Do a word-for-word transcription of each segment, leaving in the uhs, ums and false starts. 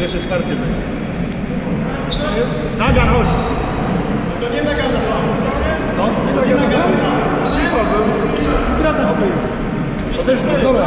Jeszcze czwarty. Nagan, chodź. No to nie Nagan. No? To nie Nagan. Cicho był. Grata twój. To też nie. Dobra,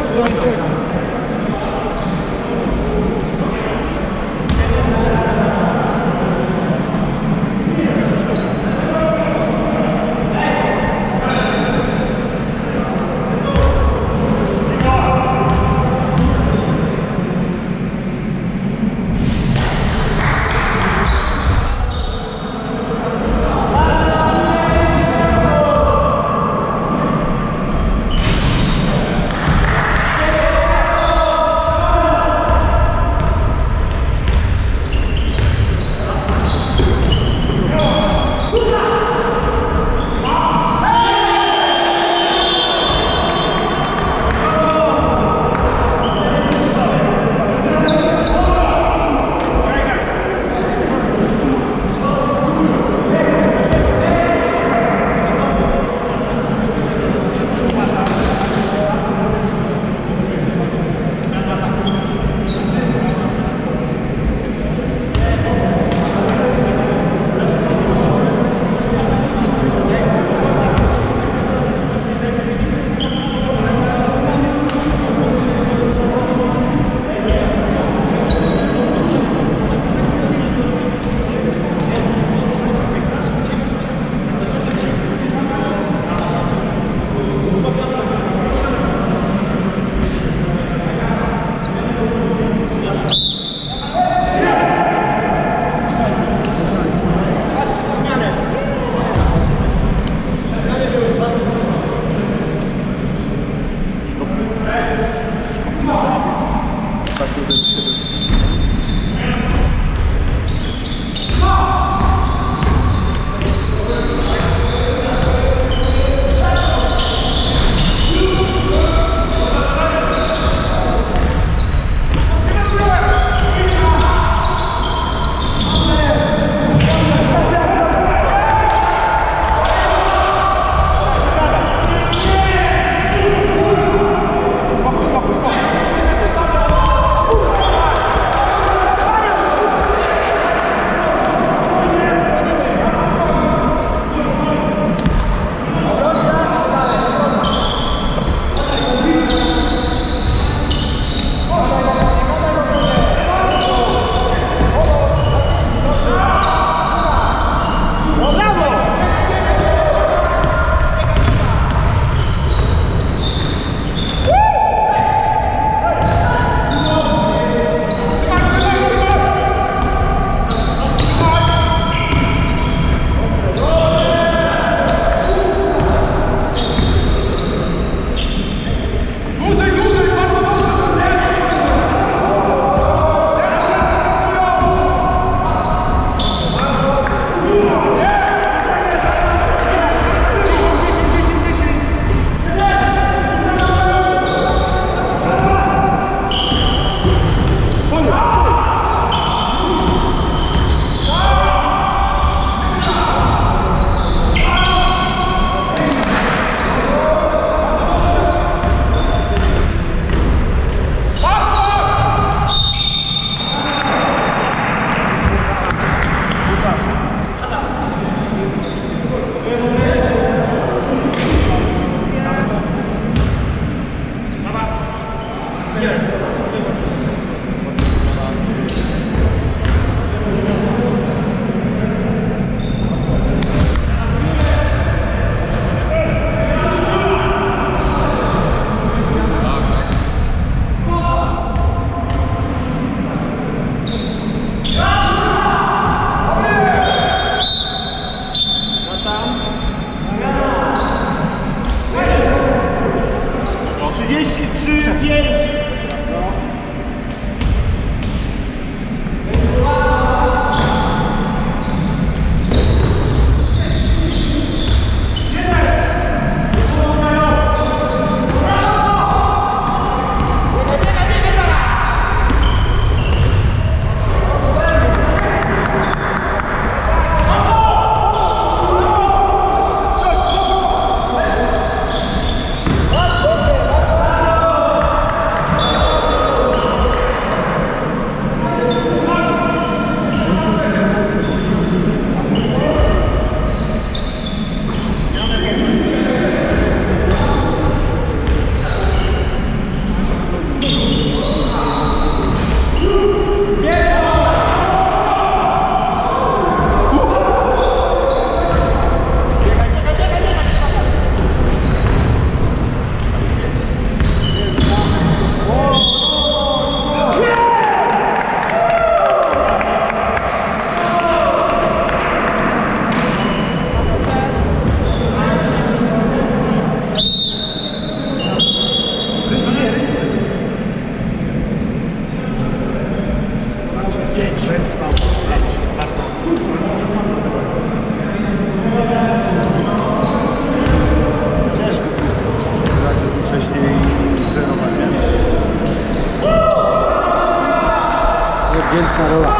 Karola.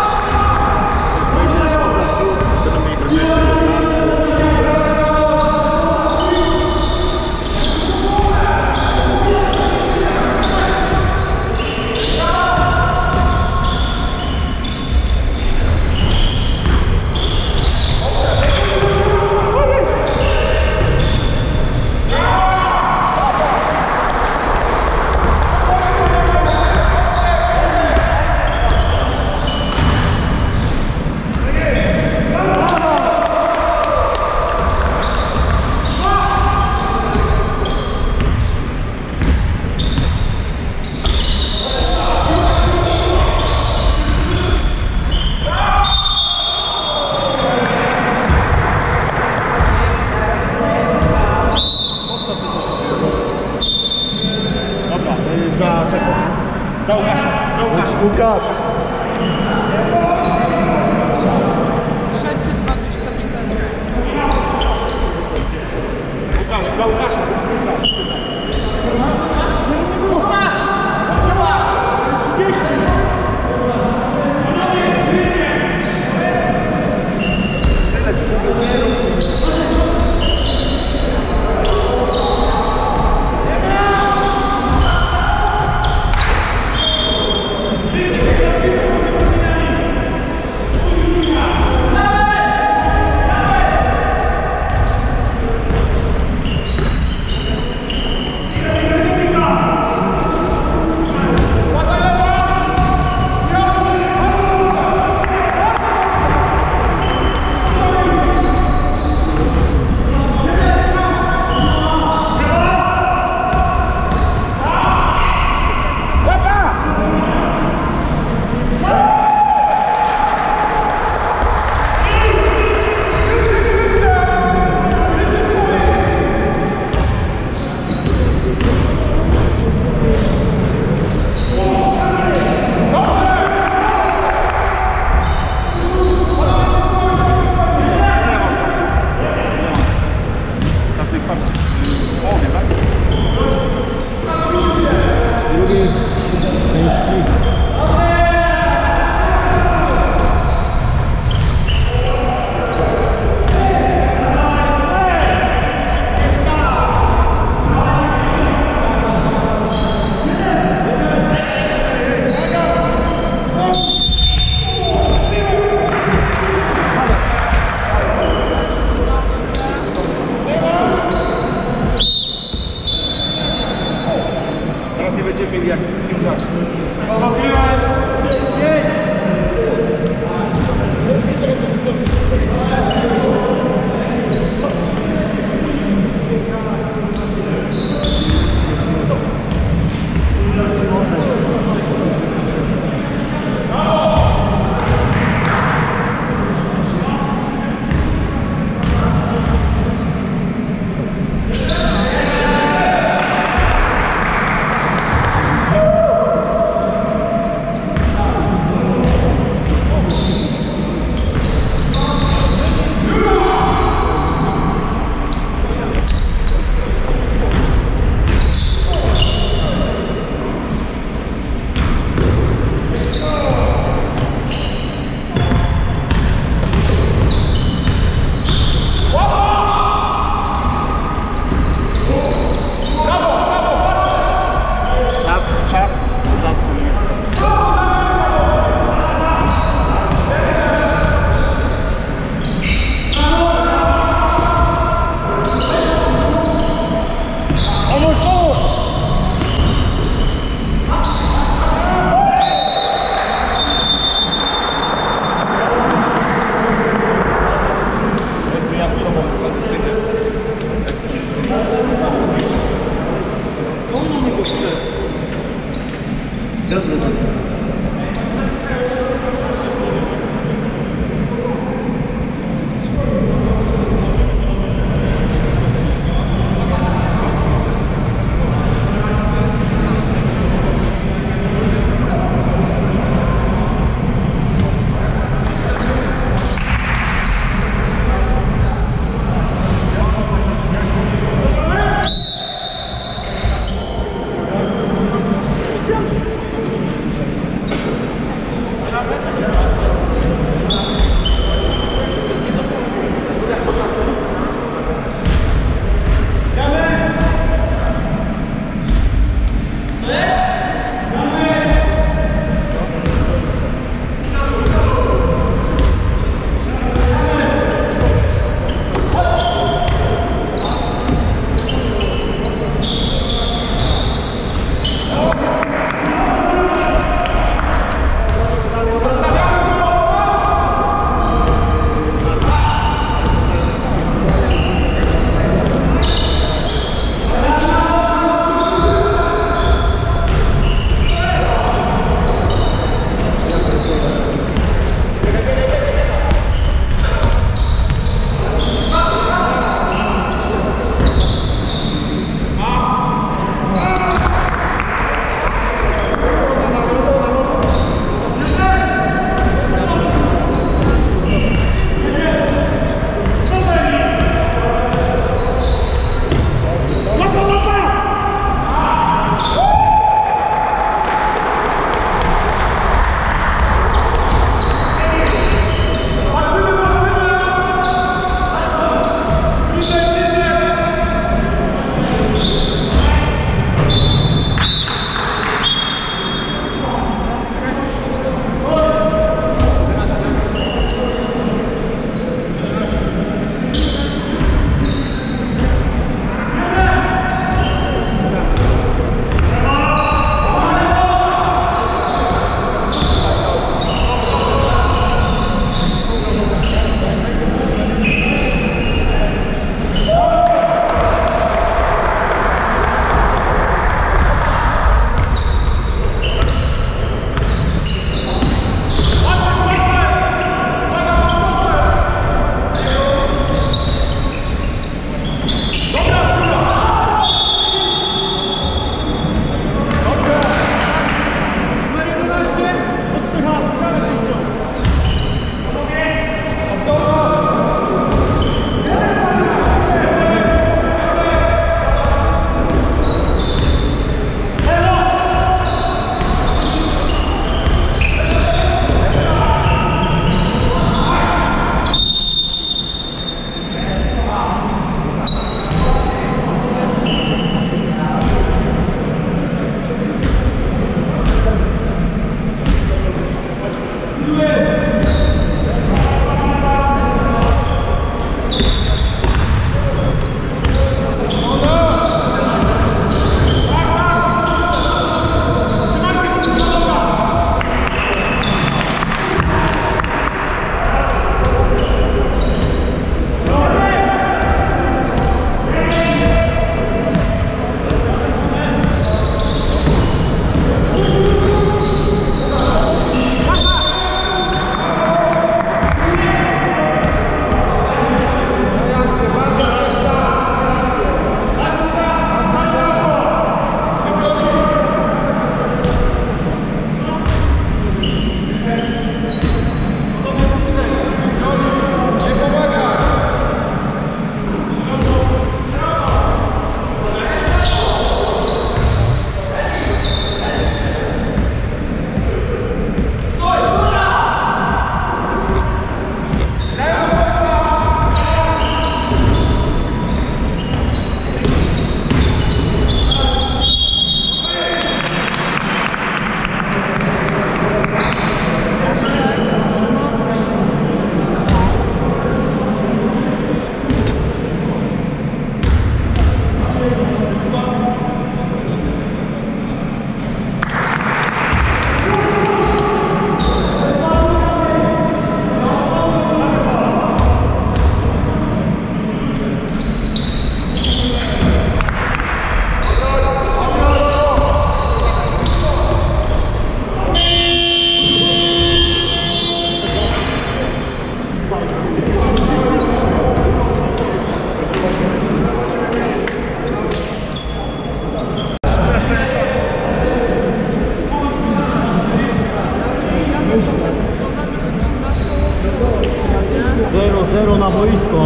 zero na boisko.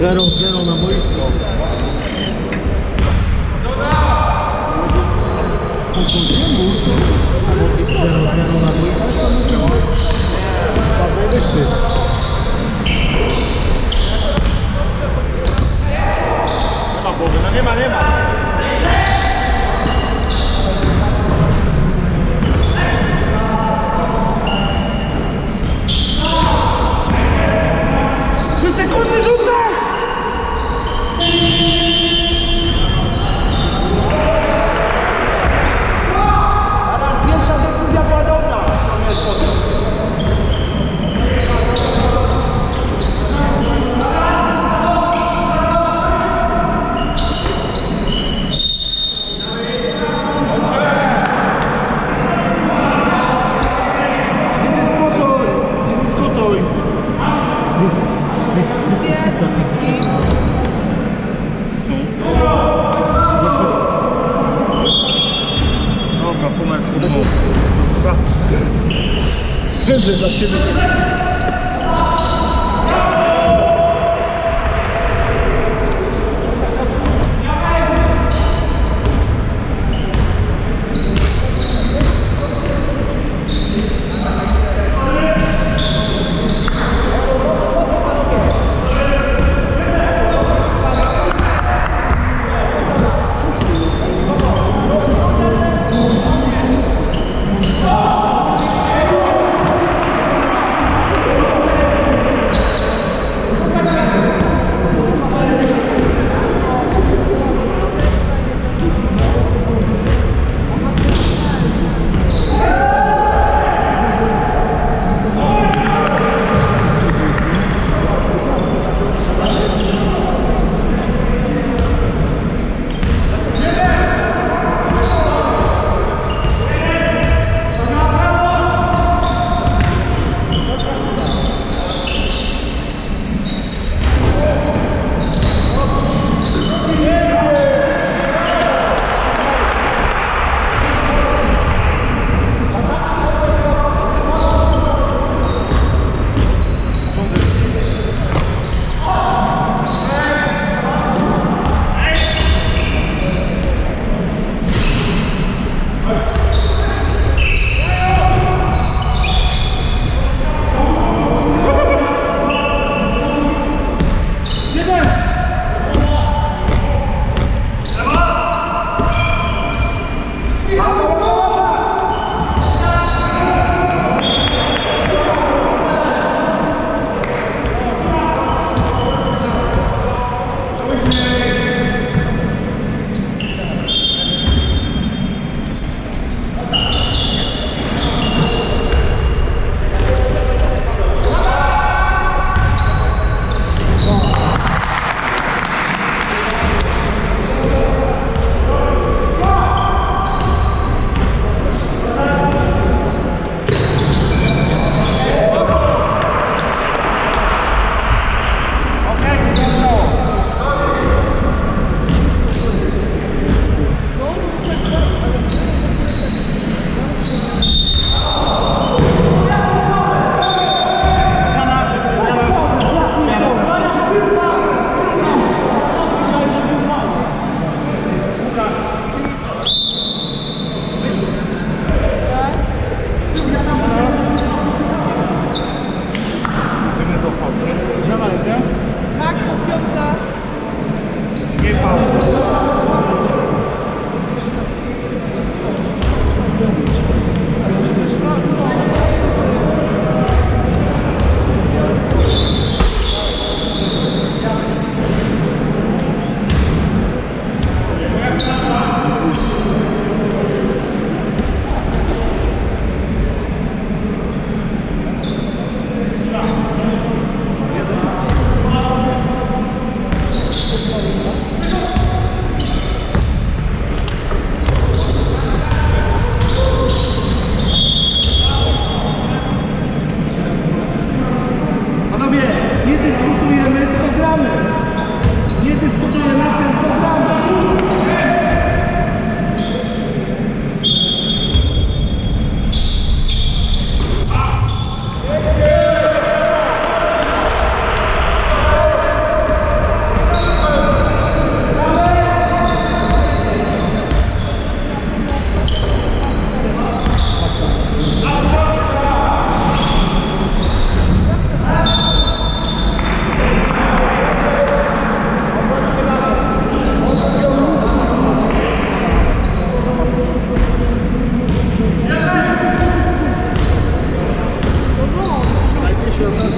zero zero na boisko. zero zero na boisko. No nie ma, nie ma. Trzy sekundy rzucę! Pierwsza decyzja była dobra. Wędrę za siebie. Let's go. się od nas. Thank you.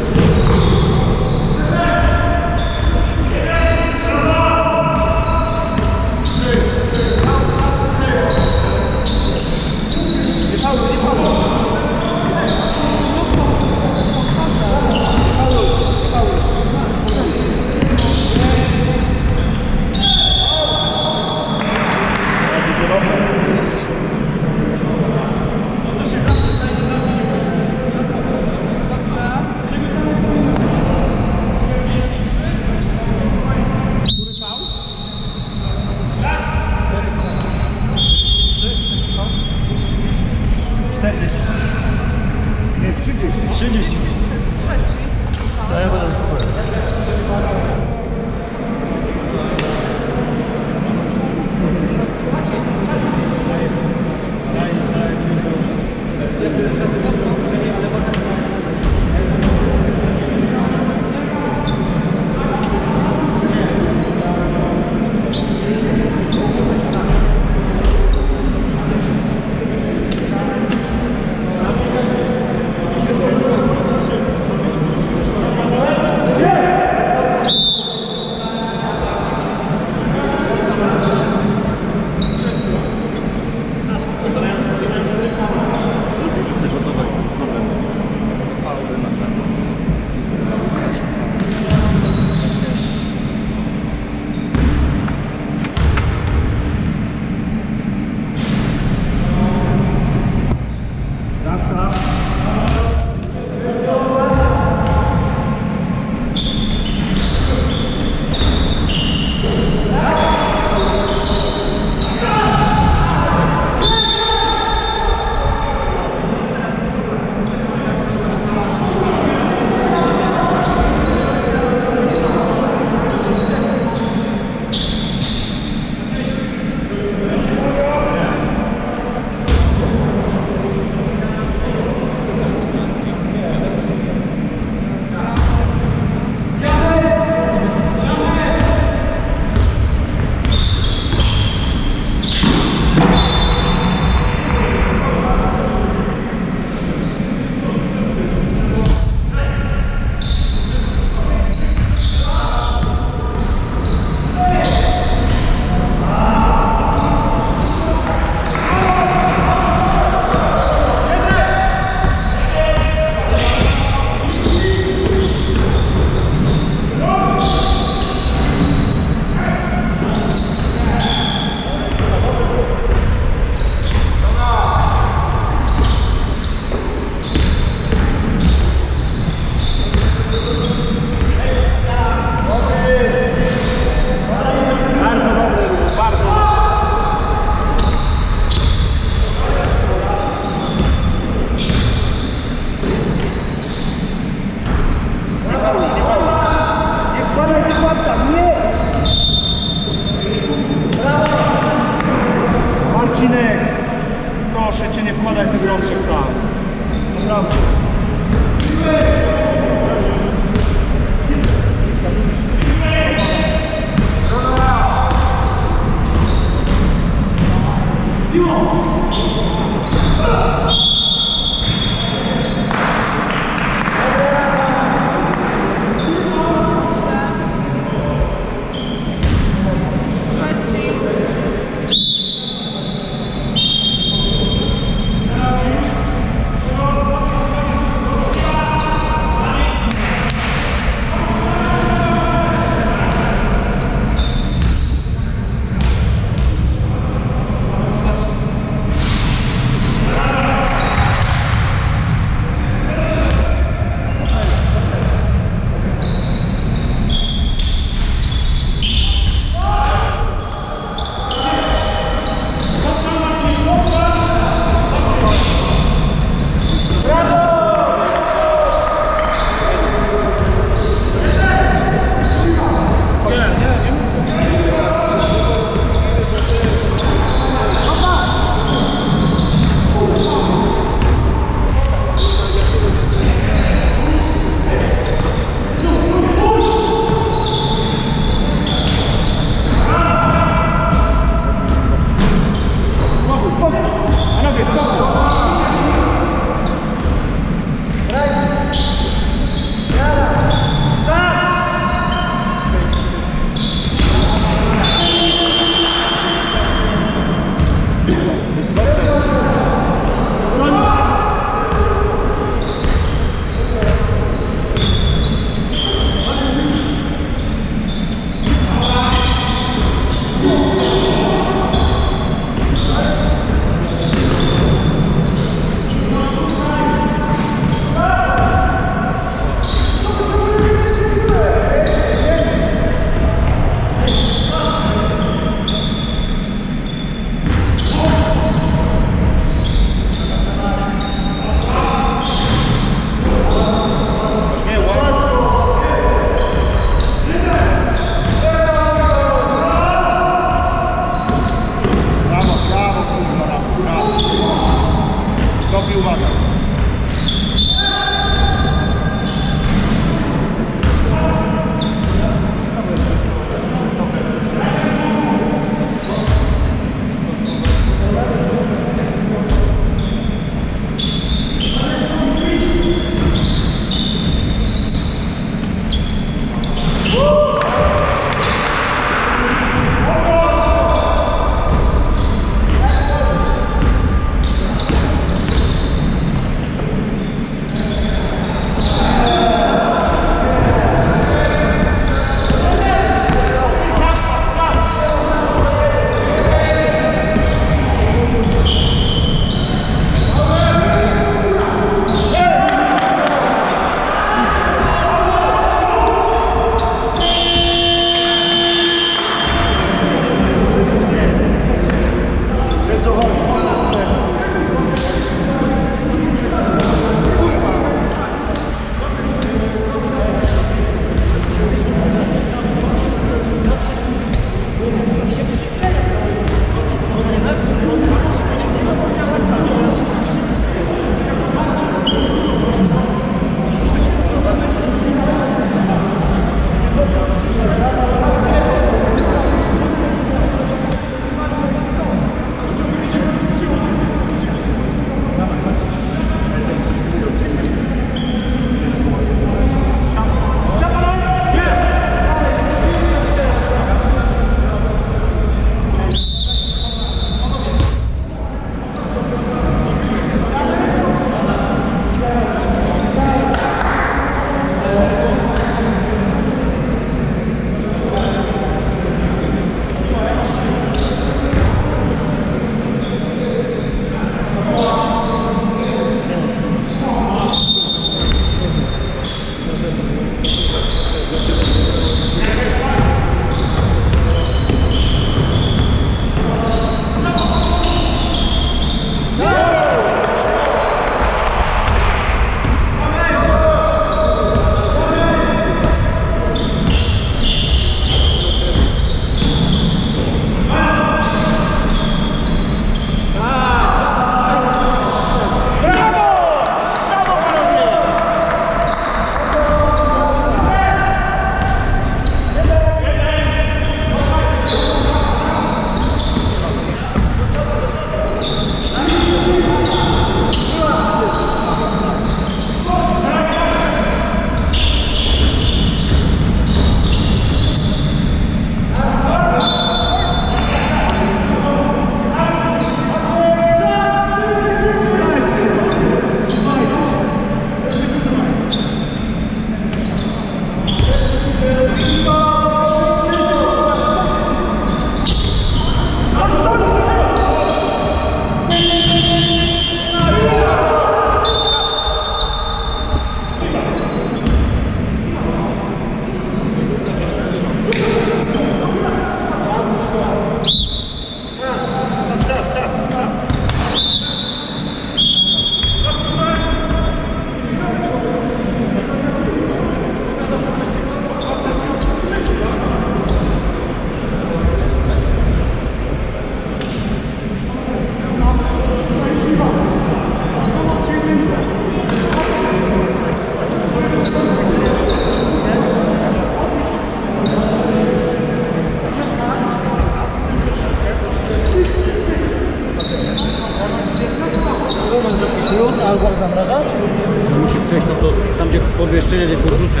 tam gdzie podwieszczenie, gdzie są klucze.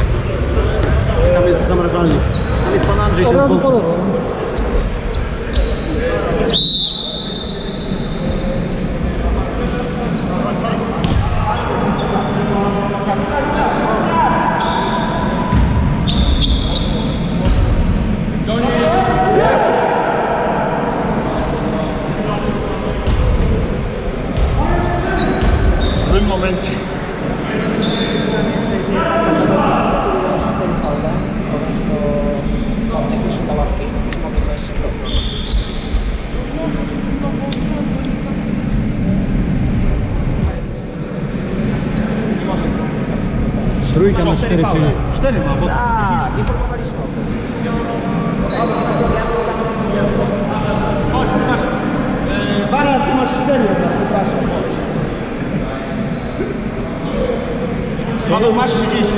I tam jest zamrażalnik. Tam jest pan Andrzej, ten wąs. Trójka na cztery, czyli cztery ma, bo tak, informowaliśmy o tym. Chodź, ty masz... Baran, ty masz cztery, przepraszam, chodź. Paweł, masz trzydzieści.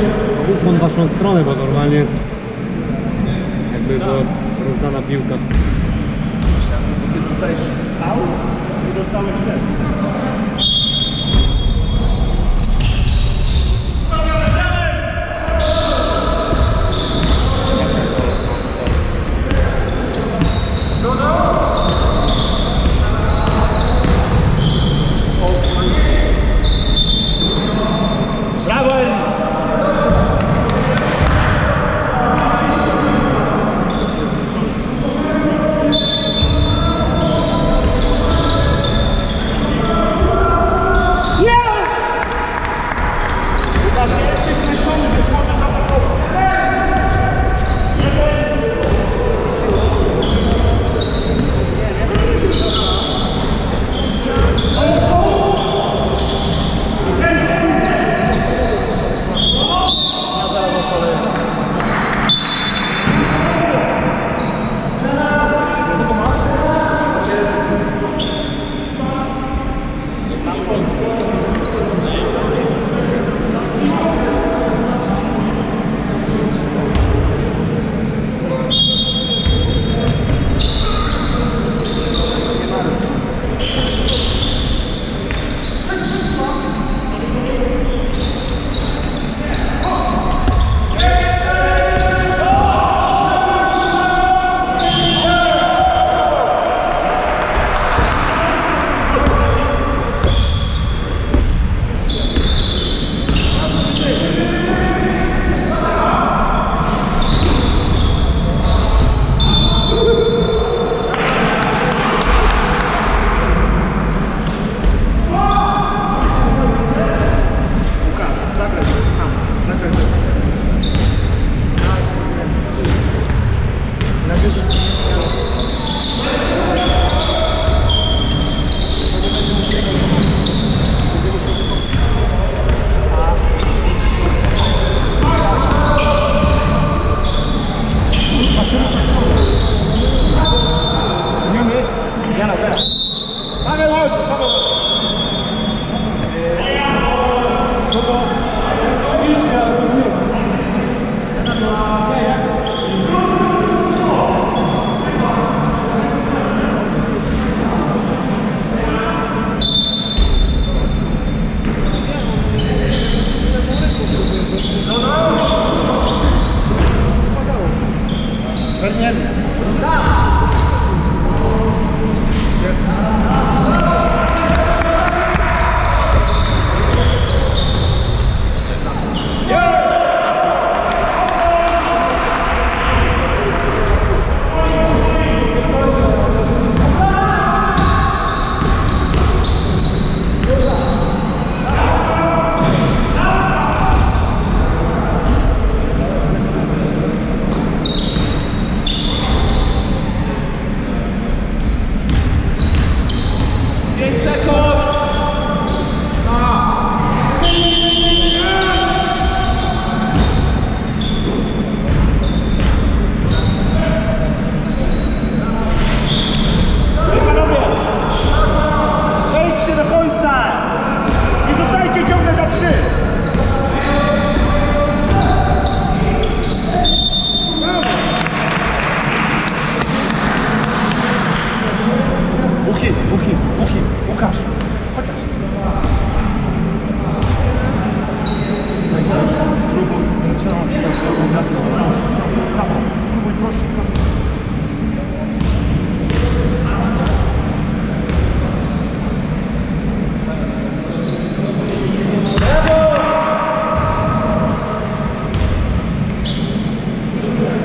Bóg on waszą stronę, bo normalnie jakby była rozdana piłka. Ty dostajesz faul i dostałeś cztery. Dobra, zaczęła teraz organizacja prawa. Prawo, próbuj prosić. Thank you.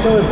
Musiałem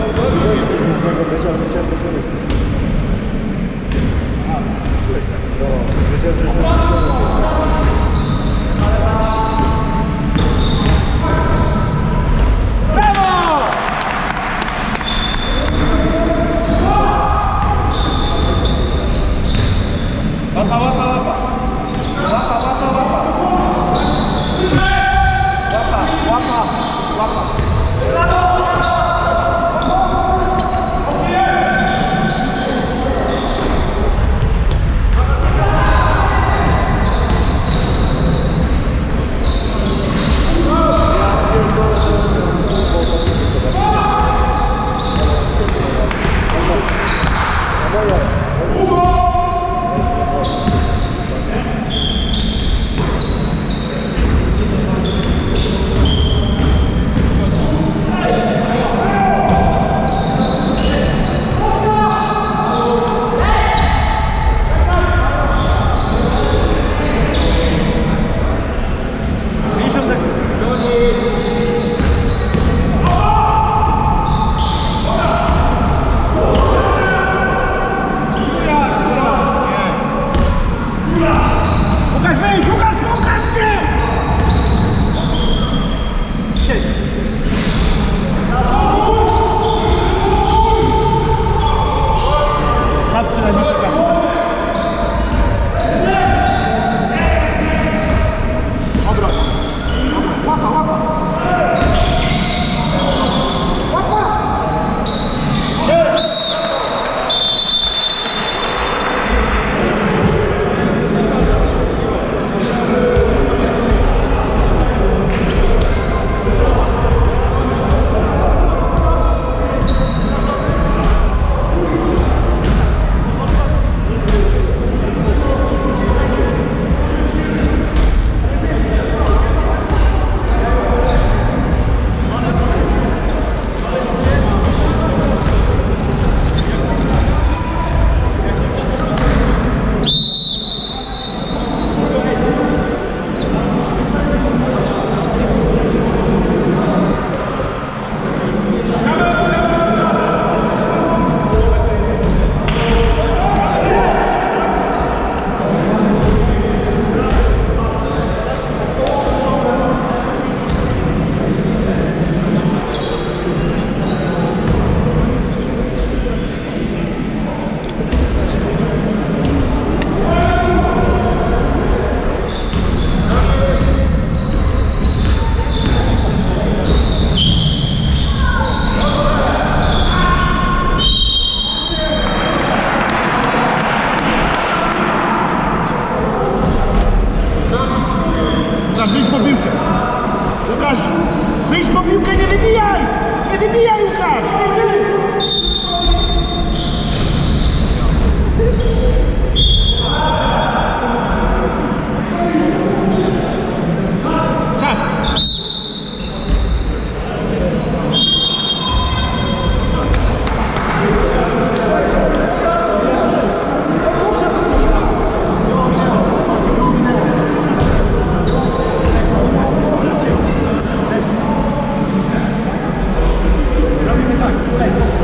Thank you.